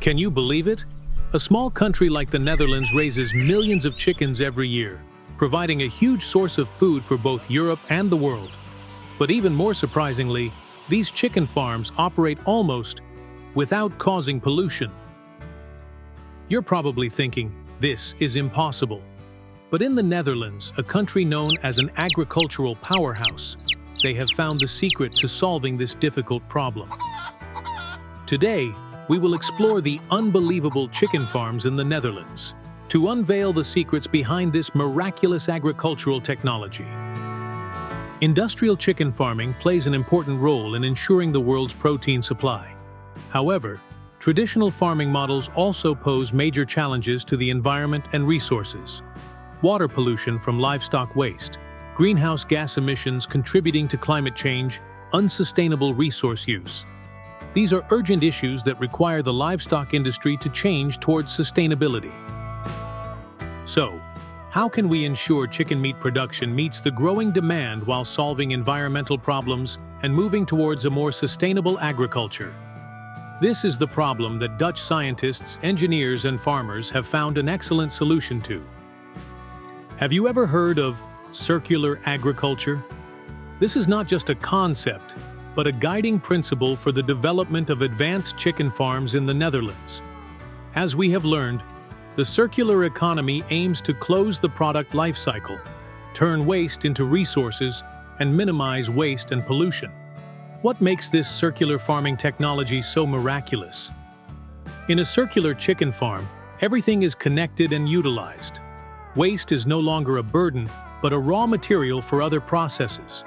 Can you believe it? A small country like the Netherlands raises millions of chickens every year, providing a huge source of food for both Europe and the world. But even more surprisingly, these chicken farms operate almost without causing pollution. You're probably thinking, this is impossible. But in the Netherlands, a country known as an agricultural powerhouse, they have found the secret to solving this difficult problem. Today, we will explore the unbelievable chicken farms in the Netherlands to unveil the secrets behind this miraculous agricultural technology. Industrial chicken farming plays an important role in ensuring the world's protein supply. However, traditional farming models also pose major challenges to the environment and resources. Water pollution from livestock waste, greenhouse gas emissions contributing to climate change, unsustainable resource use. These are urgent issues that require the livestock industry to change towards sustainability. So, how can we ensure chicken meat production meets the growing demand while solving environmental problems and moving towards a more sustainable agriculture? This is the problem that Dutch scientists, engineers, and farmers have found an excellent solution to. Have you ever heard of circular agriculture? This is not just a concept, but a guiding principle for the development of advanced chicken farms in the Netherlands. As we have learned, the circular economy aims to close the product life cycle, turn waste into resources, and minimize waste and pollution. What makes this circular farming technology so miraculous? In a circular chicken farm, everything is connected and utilized. Waste is no longer a burden, but a raw material for other processes.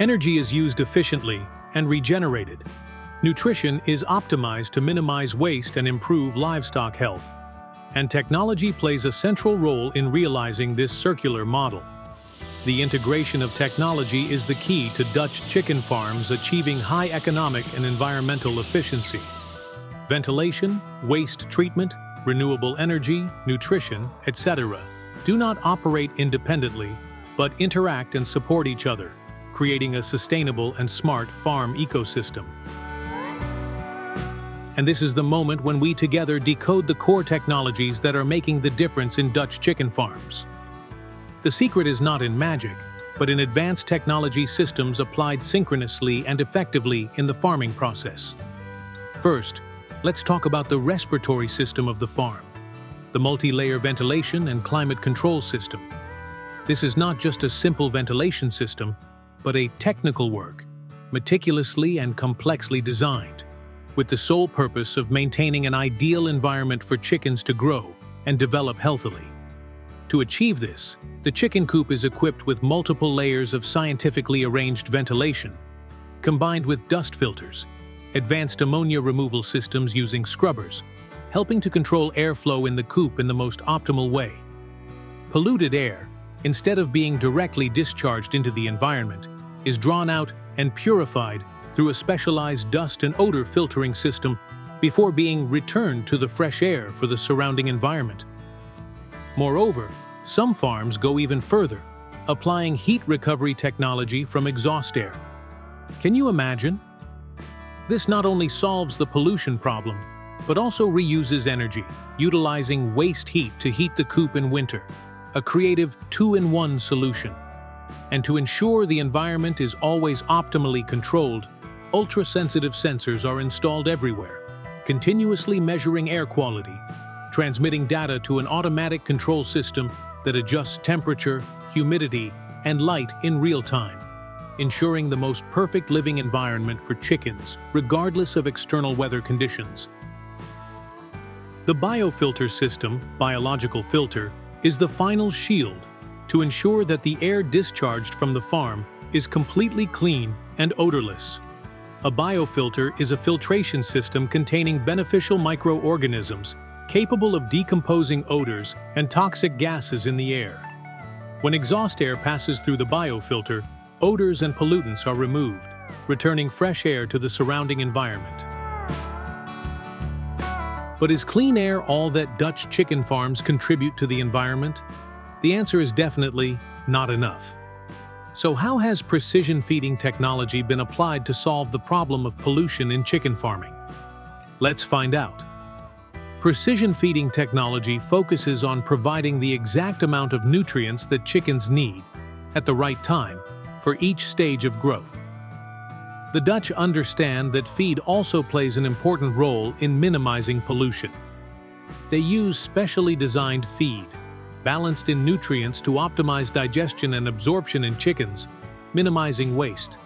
Energy is used efficiently and regenerated. Nutrition is optimized to minimize waste and improve livestock health. And technology plays a central role in realizing this circular model. The integration of technology is the key to Dutch chicken farms achieving high economic and environmental efficiency. Ventilation, waste treatment, renewable energy, nutrition, etc., do not operate independently, but interact and support each other, creating a sustainable and smart farm ecosystem. And this is the moment when we together decode the core technologies that are making the difference in Dutch chicken farms. The secret is not in magic, but in advanced technology systems applied synchronously and effectively in the farming process. First, let's talk about the respiratory system of the farm, the multi-layer ventilation and climate control system. This is not just a simple ventilation system, but a technical work, meticulously and complexly designed, with the sole purpose of maintaining an ideal environment for chickens to grow and develop healthily. To achieve this, the chicken coop is equipped with multiple layers of scientifically arranged ventilation, combined with dust filters, advanced ammonia removal systems using scrubbers, helping to control airflow in the coop in the most optimal way. Polluted air, instead of being directly discharged into the environment, is drawn out and purified through a specialized dust and odor filtering system before being returned to the fresh air for the surrounding environment. Moreover, some farms go even further, applying heat recovery technology from exhaust air. Can you imagine? This not only solves the pollution problem, but also reuses energy, utilizing waste heat to heat the coop in winter. A creative two-in-one solution. And to ensure the environment is always optimally controlled, ultra-sensitive sensors are installed everywhere, continuously measuring air quality, transmitting data to an automatic control system that adjusts temperature, humidity, and light in real time, ensuring the most perfect living environment for chickens, regardless of external weather conditions. The biofilter system, biological filter, is the final shield to ensure that the air discharged from the farm is completely clean and odorless. A biofilter is a filtration system containing beneficial microorganisms capable of decomposing odors and toxic gases in the air. When exhaust air passes through the biofilter, odors and pollutants are removed, returning fresh air to the surrounding environment. But is clean air all that Dutch chicken farms contribute to the environment? The answer is definitely not enough. So how has precision feeding technology been applied to solve the problem of pollution in chicken farming? Let's find out. Precision feeding technology focuses on providing the exact amount of nutrients that chickens need, at the right time, for each stage of growth. The Dutch understand that feed also plays an important role in minimizing pollution. They use specially designed feed, balanced in nutrients to optimize digestion and absorption in chickens, minimizing waste.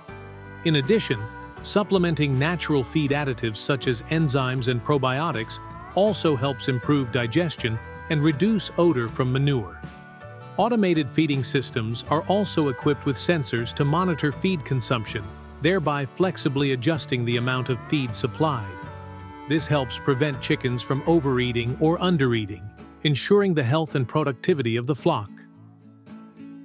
In addition, supplementing natural feed additives such as enzymes and probiotics also helps improve digestion and reduce odor from manure. Automated feeding systems are also equipped with sensors to monitor feed consumption, thereby flexibly adjusting the amount of feed supplied. This helps prevent chickens from overeating or undereating, ensuring the health and productivity of the flock.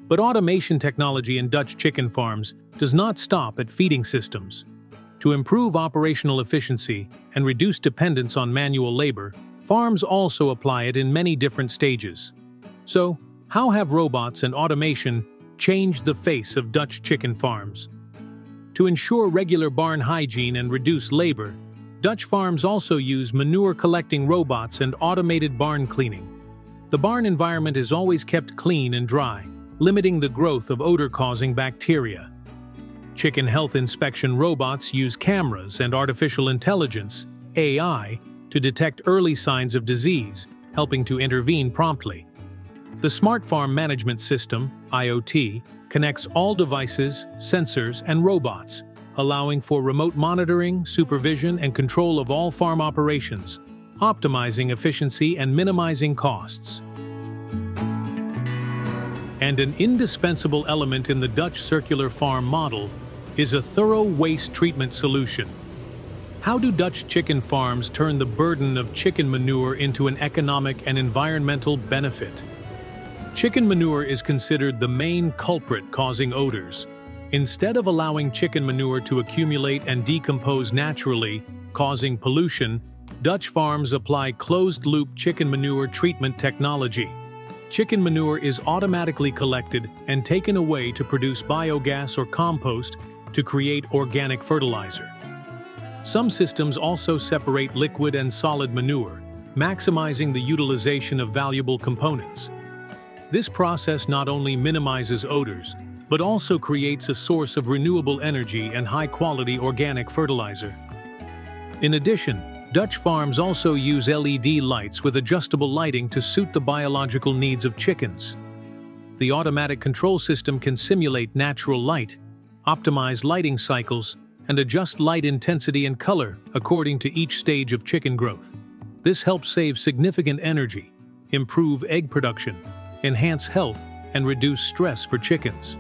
But automation technology in Dutch chicken farms does not stop at feeding systems. To improve operational efficiency and reduce dependence on manual labor, farms also apply it in many different stages. So, how have robots and automation changed the face of Dutch chicken farms? To ensure regular barn hygiene and reduce labor, Dutch farms also use manure-collecting robots and automated barn cleaning. The barn environment is always kept clean and dry, limiting the growth of odor-causing bacteria. Chicken health inspection robots use cameras and artificial intelligence, AI, to detect early signs of disease, helping to intervene promptly. The Smart Farm Management System, IoT, connects all devices, sensors, and robots, allowing for remote monitoring, supervision, and control of all farm operations, optimizing efficiency and minimizing costs. And an indispensable element in the Dutch circular farm model is a thorough waste treatment solution. How do Dutch chicken farms turn the burden of chicken manure into an economic and environmental benefit? Chicken manure is considered the main culprit causing odors. Instead of allowing chicken manure to accumulate and decompose naturally, causing pollution, Dutch farms apply closed-loop chicken manure treatment technology. Chicken manure is automatically collected and taken away to produce biogas or compost to create organic fertilizer. Some systems also separate liquid and solid manure, maximizing the utilization of valuable components. This process not only minimizes odors, but also creates a source of renewable energy and high-quality organic fertilizer. In addition, Dutch farms also use LED lights with adjustable lighting to suit the biological needs of chickens. The automatic control system can simulate natural light, optimize lighting cycles, and adjust light intensity and color according to each stage of chicken growth. This helps save significant energy, improve egg production, enhance health, and reduce stress for chickens.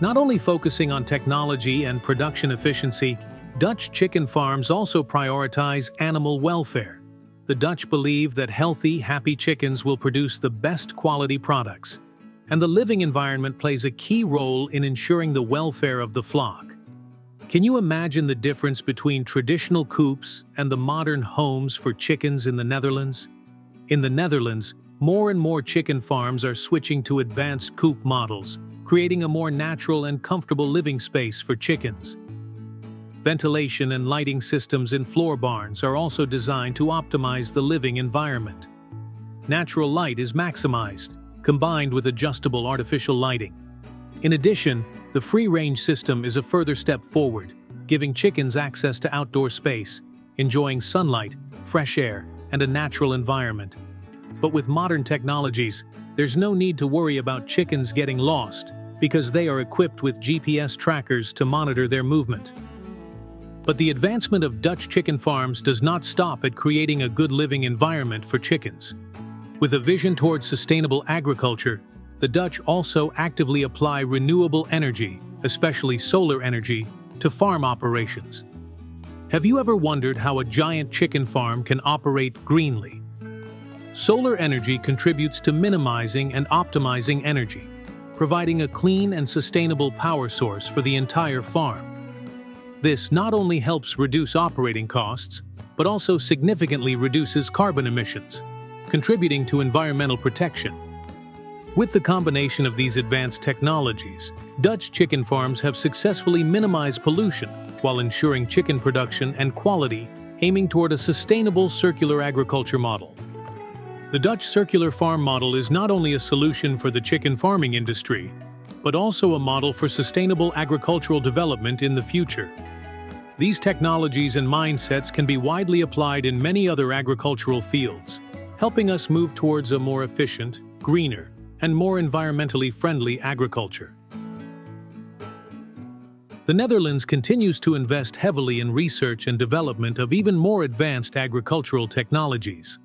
Not only focusing on technology and production efficiency, Dutch chicken farms also prioritize animal welfare. The Dutch believe that healthy, happy chickens will produce the best quality products, and the living environment plays a key role in ensuring the welfare of the flock. Can you imagine the difference between traditional coops and the modern homes for chickens in the Netherlands? In the Netherlands, more and more chicken farms are switching to advanced coop models, creating a more natural and comfortable living space for chickens. Ventilation and lighting systems in floor barns are also designed to optimize the living environment. Natural light is maximized, combined with adjustable artificial lighting. In addition, the free-range system is a further step forward, giving chickens access to outdoor space, enjoying sunlight, fresh air, and a natural environment. But with modern technologies, there's no need to worry about chickens getting lost, because they are equipped with GPS trackers to monitor their movement. But the advancement of Dutch chicken farms does not stop at creating a good living environment for chickens. With a vision towards sustainable agriculture, the Dutch also actively apply renewable energy, especially solar energy, to farm operations. Have you ever wondered how a giant chicken farm can operate greenly? Solar energy contributes to minimizing and optimizing energy, providing a clean and sustainable power source for the entire farm. This not only helps reduce operating costs, but also significantly reduces carbon emissions, contributing to environmental protection. With the combination of these advanced technologies, Dutch chicken farms have successfully minimized pollution while ensuring chicken production and quality aiming toward a sustainable circular agriculture model. The Dutch circular farm model is not only a solution for the chicken farming industry, but also a model for sustainable agricultural development in the future. These technologies and mindsets can be widely applied in many other agricultural fields, helping us move towards a more efficient, greener, and more environmentally friendly agriculture. The Netherlands continues to invest heavily in research and development of even more advanced agricultural technologies.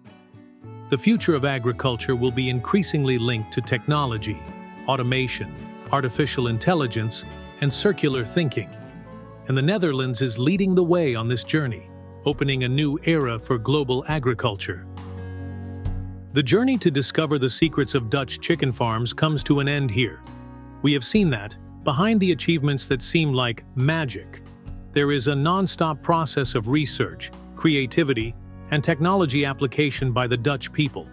The future of agriculture will be increasingly linked to technology, automation, artificial intelligence, and circular thinking. And the Netherlands is leading the way on this journey, opening a new era for global agriculture. The journey to discover the secrets of Dutch chicken farms comes to an end here. We have seen that, behind the achievements that seem like magic, there is a non-stop process of research, creativity, and technology application by the Dutch people.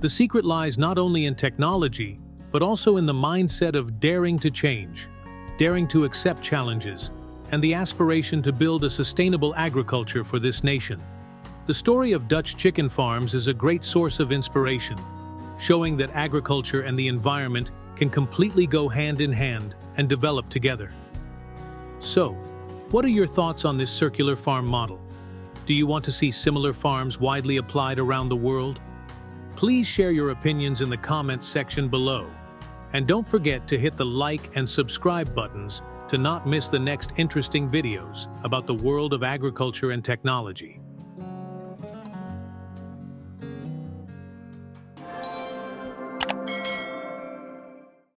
The secret lies not only in technology, but also in the mindset of daring to change, daring to accept challenges, and the aspiration to build a sustainable agriculture for this nation. The story of Dutch chicken farms is a great source of inspiration, showing that agriculture and the environment can completely go hand in hand and develop together. So, what are your thoughts on this circular farm model? Do you want to see similar farms widely applied around the world? Please share your opinions in the comments section below. And don't forget to hit the like and subscribe buttons to not miss the next interesting videos about the world of agriculture and technology.